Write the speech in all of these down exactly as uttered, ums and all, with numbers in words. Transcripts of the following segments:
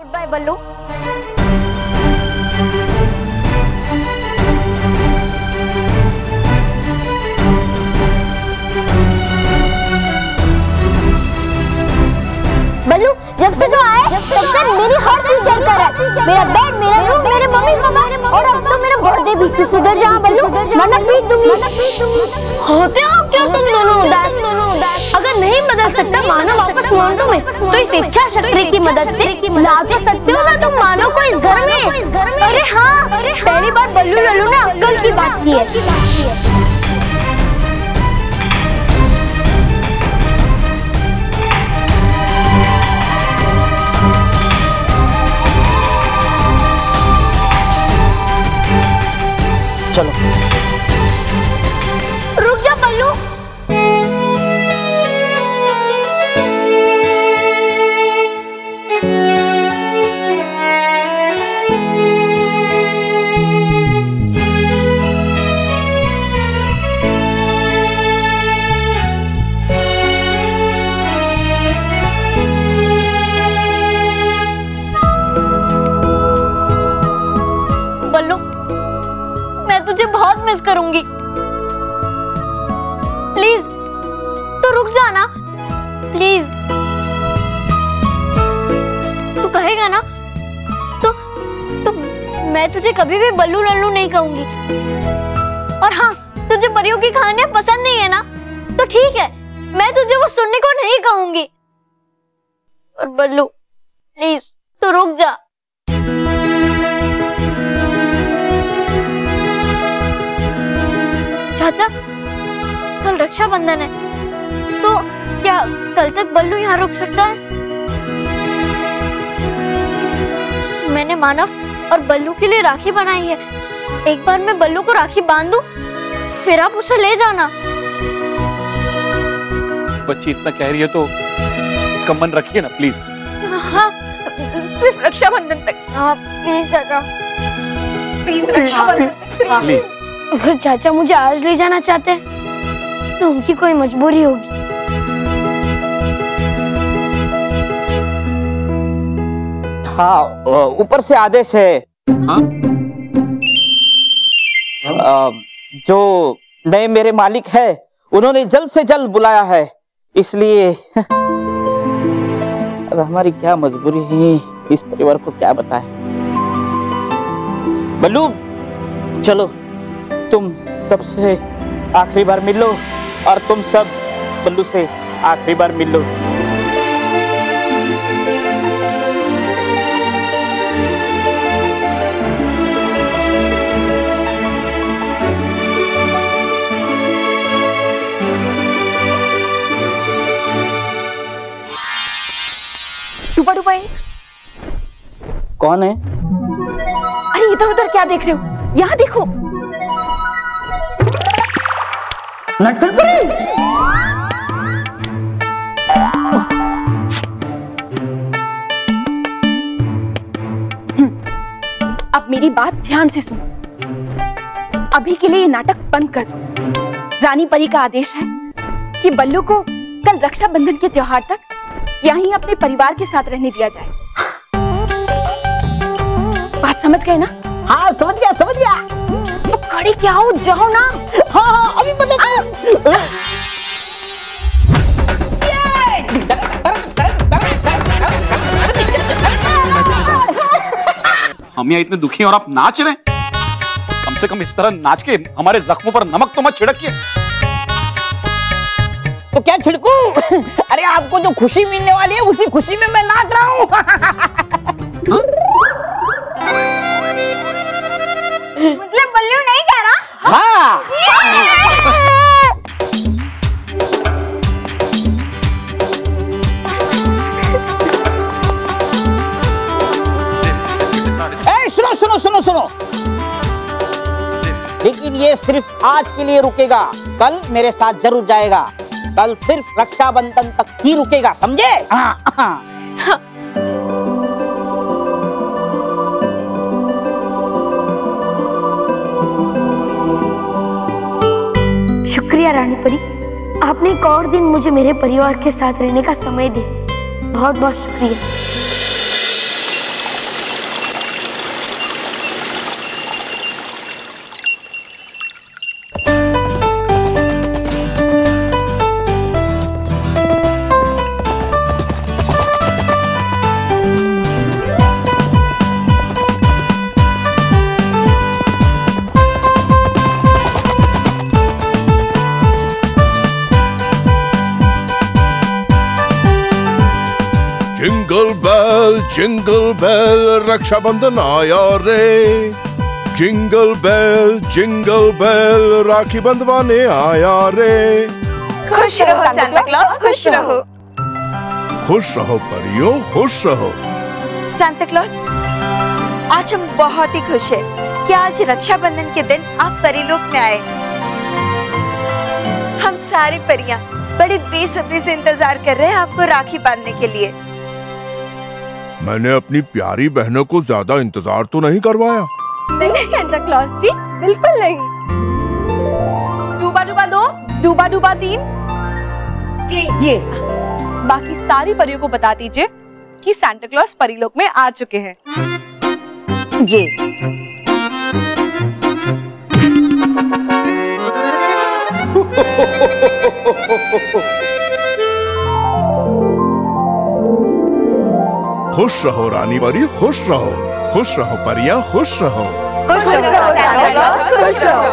Good bye बल्लू। बल्लू जब से तो आए जब से, जब से मेरी हर चीज शेयर कर रहा है, मेरा बेड, मेरा रूम, मेरे मम्मी पापा और अब तो मेरा बर्थडे भी। तू सुधर जा बल्लू, वरना पीट दूंगी। होते हो क्यों तुम दोनों उदास? अगर नहीं बदल सकता मानव वापस मानव में तो इस इच्छा शक्ति की मदद से ला तो सकते हो ना तुम मानव को इस घर में। अरे हाँ, पहली बार बल्लू लल्लू ने अक्कल की बात की है। चलो रुक जा बल्लू। बहुत मिस करूंगी, प्लीज तू रुक जाना। प्लीज तू कहेगा ना तो तो मैं तुझे कभी भी बल्लू लल्लू नहीं कहूंगी। और हाँ, तुझे परियों की कहानियां पसंद नहीं है ना तो ठीक है, मैं तुझे वो सुनने को नहीं कहूंगी। और बल्लू प्लीज तू रुक जा। चाचा कल रक्षाबंधन है तो क्या कल तक बल्लू यहाँ रुक सकता है? मैंने मानव और बल्लू के लिए राखी बनाई है, एक बार मैं बल्लू को राखी बांध दूं फिर आप उसे ले जाना। बच्ची इतना कह रही है तो उसका मन रखिए ना प्लीज। हाँ सिर्फ रक्षाबंधन तक। हाँ प्लीज चाचा, प्लीज रक्षाबंधन प्लीज। अगर चाचा मुझे आज ले जाना चाहते हैं तो उनकी कोई मजबूरी होगी। हाँ ऊपर से आदेश है। हाँ? आ, जो नए मेरे मालिक है उन्होंने जल्द से जल्द बुलाया है, इसलिए अब हमारी क्या मजबूरी है, इस परिवार को क्या बताएं। बल्लू चलो तुम सबसे आखिरी बार मिल लो और तुम सब बल्लू से आखिरी बार मिल लो। टुपा टुपाई कौन है? अरे इधर उधर क्या देख रहे हो, यहाँ देखो। नटखट परी! अब मेरी बात ध्यान से सुन, अभी के लिए ये नाटक बंद कर दो। रानी परी का आदेश है कि बल्लू को कल रक्षाबंधन के त्योहार तक यहीं अपने परिवार के साथ रहने दिया जाए। बात समझ गए ना? हाँ समझ गया समझ गया। तो खड़े क्या हो, जाओ ना। हाँ हाँ अभी पता चला। हम यहाँ इतने दुखी हैं और आप नाच रहे हैं, कम से कम इस तरह नाच के हमारे जख्मों पर नमक तो मत छिड़किए। तो क्या छिड़कू? अरे आपको जो खुशी मिलने वाली है उसी खुशी में मैं नाच रहा हूँ। मतलब बल्लू नहीं कह रहा? हाँ सुनो सुनो सुनो, लेकिन ये सिर्फ आज के लिए रुकेगा, कल मेरे साथ जरूर जाएगा। कल सिर्फ रक्षाबंधन तक ही रुकेगा, समझे? हाँ, हाँ। हाँ। शुक्रिया रानी परी, आपने एक और दिन मुझे मेरे परिवार के साथ रहने का समय दिया, बहुत बहुत शुक्रिया। Jingle bell jingle bell Rakshabandhan आया रे, jingle bell jingle bell rakhi बंधवाने आया रे। खुश रहो सांता क्लॉस, खुश रहो, खुश रहो परियों, खुश रहो। सांता क्लॉस, आज हम बहुत ही खुश हैं कि आज रक्षाबंधन के दिन आप परी लोक में आए। हम सारे परियां बड़े बेसब्री से इंतजार कर रहे हैं आपको राखी बांधने के लिए। मैंने अपनी प्यारी बहनों को ज्यादा इंतजार तो नहीं करवाया? नहीं सांता क्लॉस जी, बिल्कुल नहीं। डूबा डूबा दो, डूबा डूबा तीन, ये ये। बाकी सारी परियों को बता दीजिए कि सांता क्लॉस परी लोक में आ चुके हैं। ये खुश रहो रानी पारी, खुश रहो, खुश रहो परिया, खुश रहो, खुश रहो सांता क्लॉस, खुश रहो।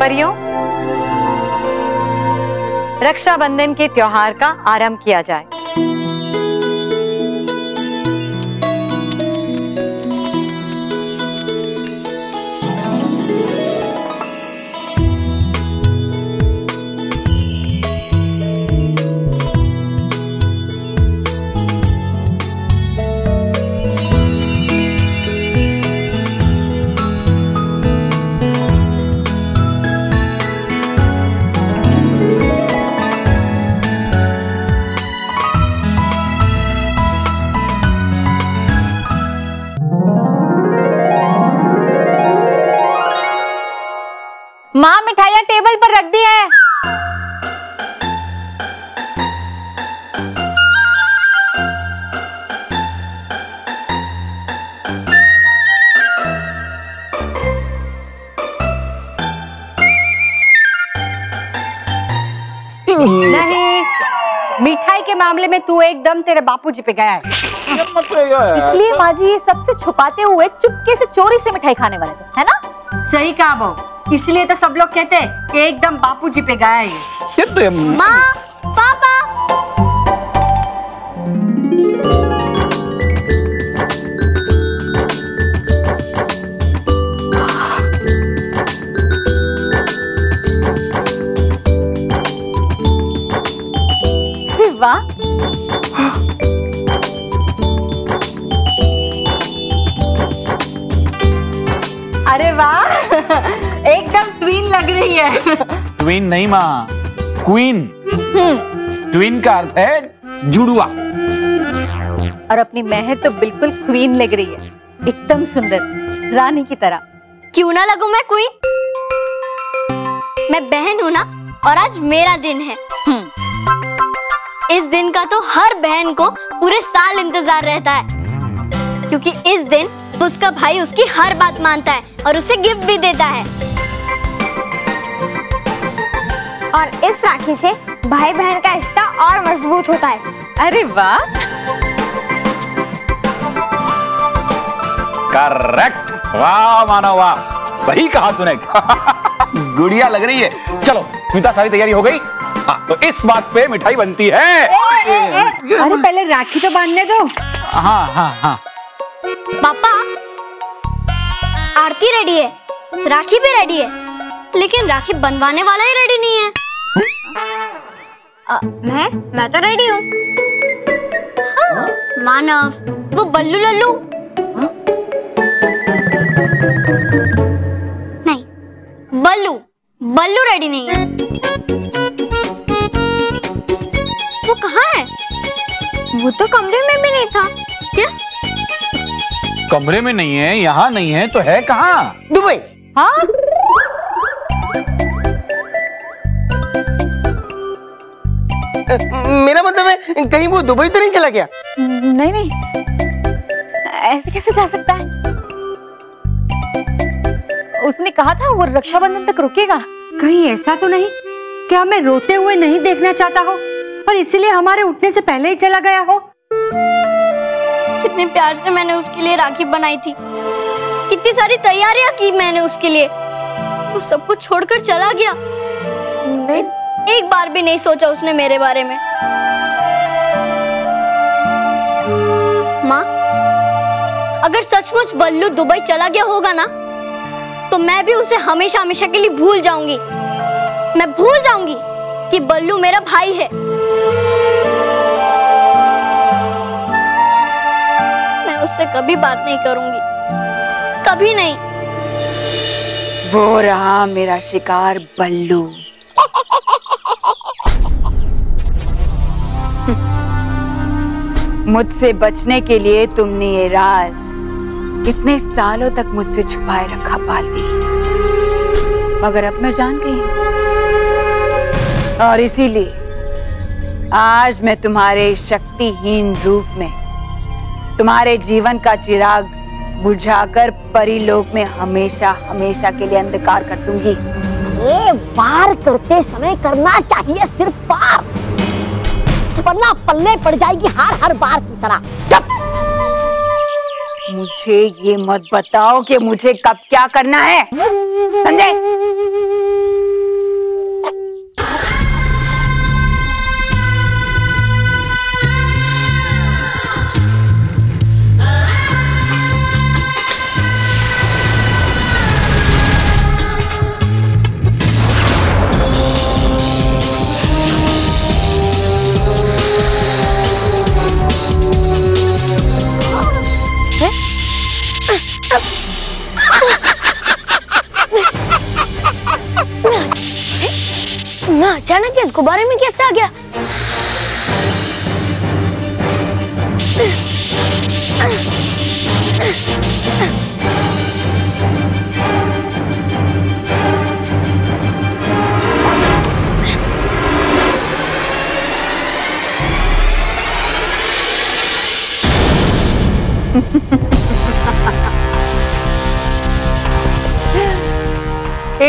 परियों, रक्षाबंधन के त्योहार का आरंभ किया जाए। माँ मिठाइयाँ टेबल पर रख दी है। नहीं, मिठाई के मामले में तू एकदम तेरे बापूजी पे गया है। इसलिए माँ जी ये सबसे छुपाते हुए चुपके से चोरी से मिठाई खाने वाले थे, है ना? सही कहा बहू, इसलिए तो सब लोग कहते हैं कि एकदम बापूजी पे गया है ये। तो माँ पापा, वाह अरे वाह, एकदम ट्विन लग रही है। ट्विन नहीं माँ, क्वीन। ट्विन का अर्थ है जुड़वा। और अपनी मेहर तो बिल्कुल क्वीन लग रही है, एकदम सुंदर रानी की तरह। क्यों ना लगूं मैं क्वीन? मैं बहन हूँ ना, और आज मेरा दिन है। इस दिन का तो हर बहन को पूरे साल इंतजार रहता है, क्योंकि इस दिन उसका भाई उसकी हर बात मानता है और उसे गिफ्ट भी देता है। और इस राखी से भाई बहन का रिश्ता और मजबूत होता है। अरे वाह, करेक्ट, वाह मानव, वाह, सही कहा तूने। गुड़िया लग रही है। चलो स्मिता, सारी तैयारी हो गई? हाँ, तो इस बात पे मिठाई बनती है। ए, ए, ए, ए, अरे पहले राखी तो बांधने दो। हाँ हाँ हाँ। पापा, आरती रेडी है, राखी भी रेडी है, लेकिन राखी बनवाने वाला ही रेडी नहीं है। आ, मैं मैं तो रेडी हूँ। हाँ, मानव, वो बल्लू लल्लू हाँ? नहीं, बल्लू बल्लू रेडी नहीं है। वो कहाँ है? वो तो कमरे में भी नहीं था। क्या कमरे में नहीं है? यहाँ नहीं है तो है कहाँ? दुबई। हाँ, मेरा मतलब है कहीं वो दुबई तो नहीं चला गया? नहीं नहीं, ऐसे कैसे जा सकता है? उसने कहा था वो रक्षाबंधन तक रुकेगा। कहीं ऐसा तो नहीं कि हमें रोते हुए नहीं देखना चाहता हो और इसीलिए हमारे उठने से पहले ही चला गया हो? कितने प्यार से मैंने उसके लिए राखी बनाई थी, कितनी सारी तैयारियां की मैंने उसके लिए, वो सब कुछ छोड़कर चला गया। नहीं, एक बार भी नहीं सोचा उसने मेरे बारे में। मामा, अगर सचमुच बल्लू दुबई चला गया होगा ना तो मैं भी उसे हमेशा हमेशा के लिए भूल जाऊंगी। मैं भूल जाऊंगी कि बल्लू मेरा भाई है। मैं उससे कभी बात नहीं करूंगी, कभी नहीं। वो रहा मेरा शिकार बल्लू। मुझसे बचने के लिए तुमने ये राज इतने सालों तक मुझसे छुपाए रखा पालवी, मगर अब मैं जान गई और इसीलिए आज मैं तुम्हारे शक्तिहीन रूप में तुम्हारे जीवन का चिराग बुझाकर परिलोक में हमेशा हमेशा के लिए अंधकार कर दूंगी। ये वार करते समय करना चाहिए सिर्फ पाप, वरना पल्ले पड़ जाएगी हर हर बार की तरह। मुझे ये मत बताओ कि मुझे कब क्या करना है, समझे? अचानक इस गुब्बारे में कैसे आ गया?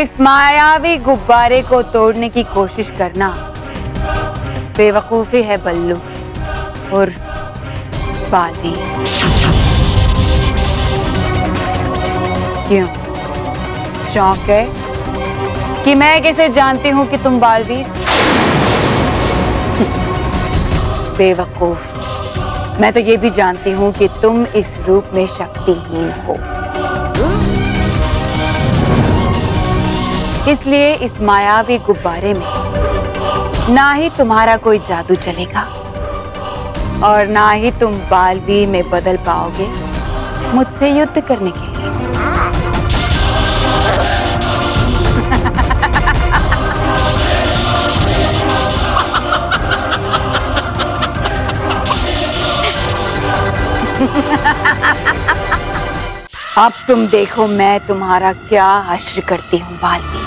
इस मायावी गुब्बारे को तोड़ने की कोशिश करना बेवकूफी है बल्लू और बाली। क्यों चौंक गए कि मैं कैसे जानती हूं कि तुम बालवीर? बेवकूफ, मैं तो ये भी जानती हूं कि तुम इस रूप में शक्तिहीन हो, इसलिए इस मायावी गुब्बारे में ना ही तुम्हारा कोई जादू चलेगा और ना ही तुम बालवीर में बदल पाओगे मुझसे युद्ध करने के लिए। अब तुम देखो मैं तुम्हारा क्या हश्र करती हूँ बालवीर।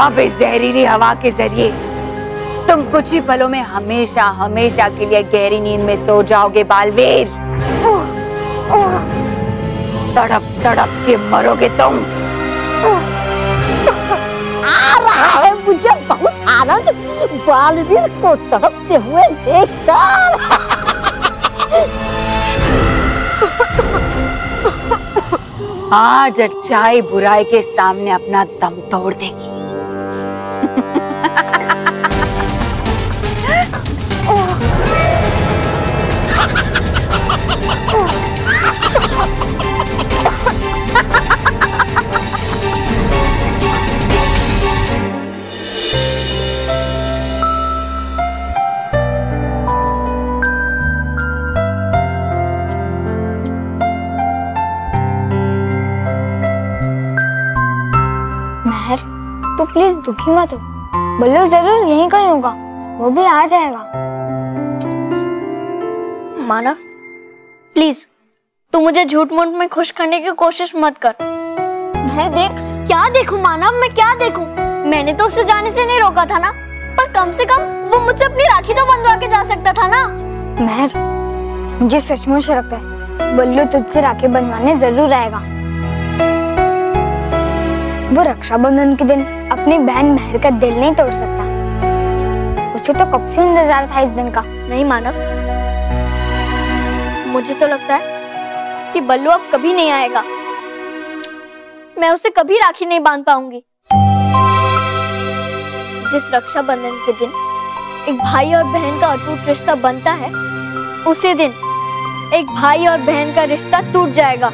अब इस जहरीली हवा के जरिए तुम कुछ ही पलों में हमेशा हमेशा के लिए गहरी नींद में सो जाओगे बालवीर। तड़प तड़प के मरोगे तुम। आ रहा है मुझे बहुत आनंद बालवीर को तड़पते हुए देखकर। आज अच्छाई बुराई के सामने अपना दम तोड़ देगी। तो प्लीज दुखी मत हो, बल्लू जरूर यहीं कहीं होगा, वो भी आ जाएगा। मानव प्लीज तू मुझे झूठ मूठ में खुश करने की कोशिश मत कर। मैं देख क्या देखूं मानव, मैं क्या देखूं? मैंने तो उसे जाने से नहीं रोका था ना। पर कम से कम वो मुझसे अपनी राखी तो बंधवा के जा सकता था ना। मेहर, मुझे सचमुच लगता है बल्लू तुझसे राखी बंधवाने जरूर आएगा। वो रक्षाबंधन के दिन अपनी बहन मेहर का दिल नहीं तोड़ सकता। उसे तो कब से इंतजार था इस दिन का। नहीं मानव, मुझे तो लगता है कि बल्लू अब कभी नहीं आएगा। मैं उसे कभी राखी नहीं बांध पाऊंगी। जिस रक्षाबंधन के दिन एक भाई और बहन का अटूट रिश्ता बनता है, उसी दिन एक भाई और बहन का रिश्ता टूट जाएगा।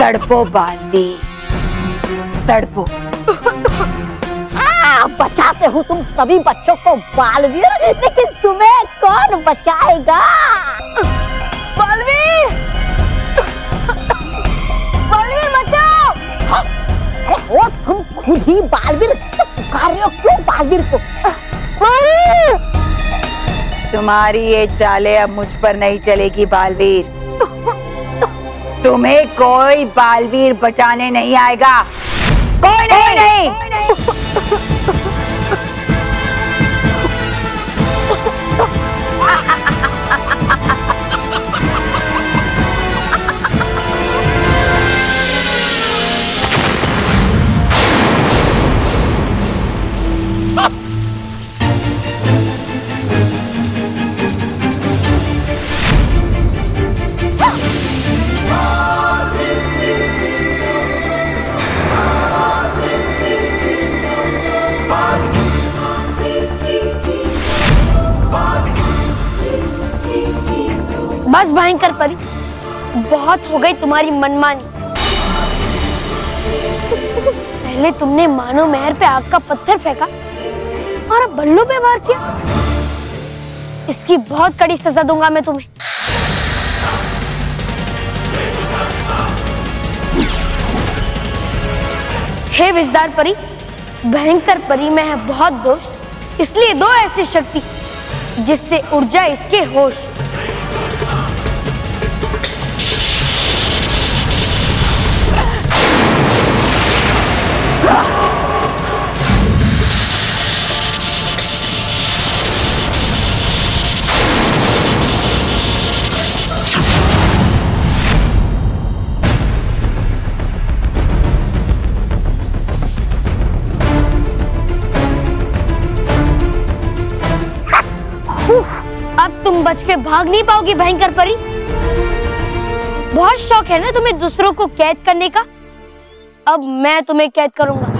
तड़पो बाली तड़पो। बचाते हो तुम सभी बच्चों को बालवीर, लेकिन तुम्हें कौन बचाएगा? बालवीर, बालवीर बचाओ। वो तुम खुद ही बालवीर पुकार रहे हो, क्यों बालवीर को? तुम्हारी ये चालें अब मुझ पर नहीं चलेगी बालवीर। तुम्हें कोई बालवीर बचाने नहीं आएगा। कोई नहीं, नहीं, नहीं। बस भयंकर परी, बहुत हो गई तुम्हारी मनमानी। पहले तुमने मानो मेहर पे आग का पत्थर फेंका और अब बल्लू पे वार किया। इसकी बहुत कड़ी सजा दूंगा मैं तुम्हें। हे विजदार परी, भयंकर परी में है बहुत दोष, इसलिए दो ऐसी शक्ति जिससे ऊर्जा इसके होश। बच के भाग नहीं पाओगी भयंकर परी। बहुत शौक है ना तुम्हें दूसरों को कैद करने का, अब मैं तुम्हें कैद करूंगा।